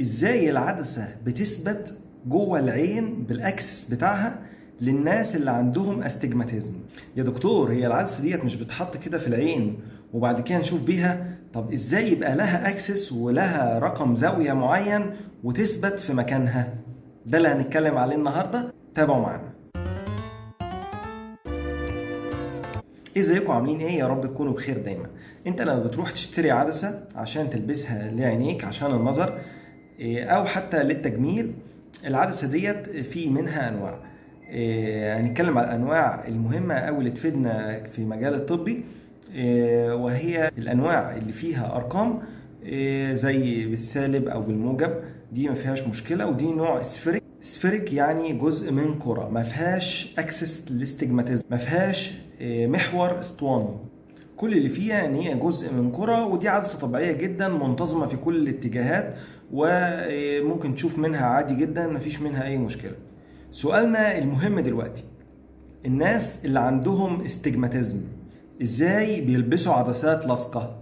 ازاي العدسة بتثبت جوه العين بالاكسس بتاعها للناس اللي عندهم استجماتيزم. يا دكتور هي العدسة ديت مش بتحط كده في العين وبعد كده نشوف بيها؟ طب ازاي يبقى لها اكسس ولها رقم زاوية معين وتثبت في مكانها؟ ده اللي هنتكلم عليه النهاردة، تابعوا معانا. ازيكم عاملين ايه؟ يا رب تكونوا بخير دايما. انت لما بتروح تشتري عدسة عشان تلبسها لعينيك عشان النظر او حتى للتجميل، العدسة ديت في منها انواع. هنتكلم على الانواع المهمة او اللي تفيدنا في مجال الطبي، وهي الانواع اللي فيها ارقام زي بالسالب او بالموجب، دي ما فيهاش مشكلة، ودي نوع اسفيريك. اسفيريك يعني جزء من كرة، ما فيهاش اكسس للاستجماتيزم، ما فيهاش محور اسطواني، كل اللي فيها ان هي جزء من كرة، ودي عدسة طبيعية جدا منتظمة في كل الاتجاهات، وممكن تشوف منها عادي جدا، مفيش منها اي مشكلة. سؤالنا المهم دلوقتي، الناس اللي عندهم استجماتيزم ازاي بيلبسوا عدسات لاصقة؟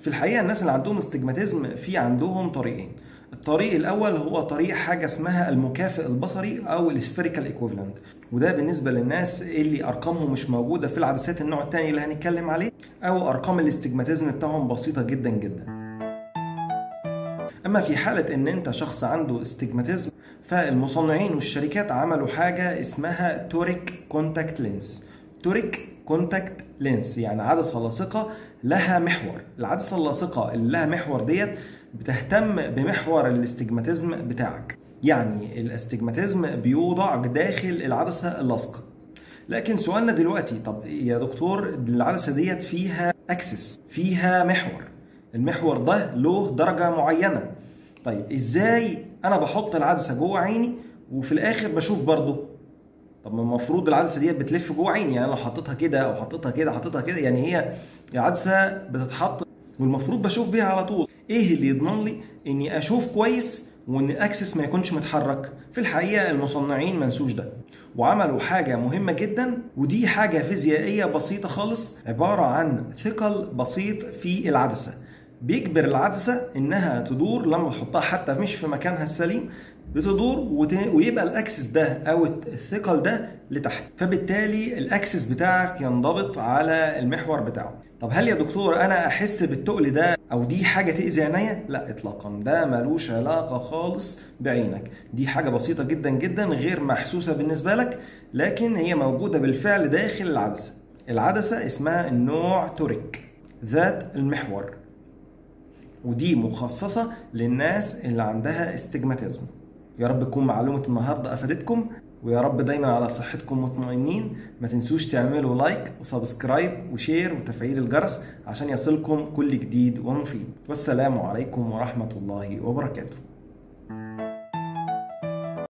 في الحقيقة الناس اللي عندهم استجماتيزم في عندهم طريقين. الطريق الاول هو طريق حاجه اسمها المكافئ البصري او الاسفيريكال ايكوفالنت، وده بالنسبه للناس اللي ارقامهم مش موجوده في العدسات النوع الثاني اللي هنتكلم عليه، او ارقام الاستجماتيزم بتاعهم بسيطه جدا جدا. اما في حاله ان انت شخص عنده استجماتيزم، فالمصنعين والشركات عملوا حاجه اسمها توريك كونتاكت لينس. توريك كونتاكت لينس يعني عدسه لاصقه لها محور. العدسه اللاصقه اللي لها محور ديت بتهتم بمحور الاستجماتيزم بتاعك، يعني الاستجماتيزم بيوضع داخل العدسه اللاصقه. لكن سؤالنا دلوقتي، طب يا دكتور العدسه ديت فيها اكسس، فيها محور، المحور ده له درجه معينه، طيب ازاي انا بحط العدسه جوه عيني وفي الاخر بشوف برضه؟ طب ما المفروض العدسه ديت بتلف جوه عيني، يعني انا لو حطيتها كده او حطيتها كده حطيتها كده، يعني هي العدسه بتتحط والمفروض بشوف بيها على طول. ايه اللي يضمن لي اني اشوف كويس وان الاكسس ما يكونش متحرك؟ في الحقيقه المصنعين ما نسوش ده، وعملوا حاجه مهمه جدا، ودي حاجه فيزيائيه بسيطه خالص، عباره عن ثقل بسيط في العدسه بيجبر العدسه انها تدور لما تحطها حتى مش في مكانها السليم، بتدور ويبقى الاكسس ده او الثقل ده لتحت، فبالتالي الاكسس بتاعك ينضبط على المحور بتاعه. طب هل يا دكتور انا احس بالتقل ده او دي حاجه تاذي عينيا؟ لا اطلاقا، ده ملوش علاقه خالص بعينك، دي حاجه بسيطه جدا جدا غير محسوسه بالنسبه لك، لكن هي موجوده بالفعل داخل العدسه. العدسه اسمها النوع توريك ذات المحور، ودي مخصصه للناس اللي عندها استجماتيزم. يا رب تكون معلومه النهارده افادتكم، ويا رب دايما على صحتكم مطمئنين. ما تنسوش تعملوا لايك وسبسكرايب وشير وتفعيل الجرس عشان يصلكم كل جديد ومفيد، والسلام عليكم ورحمة الله وبركاته.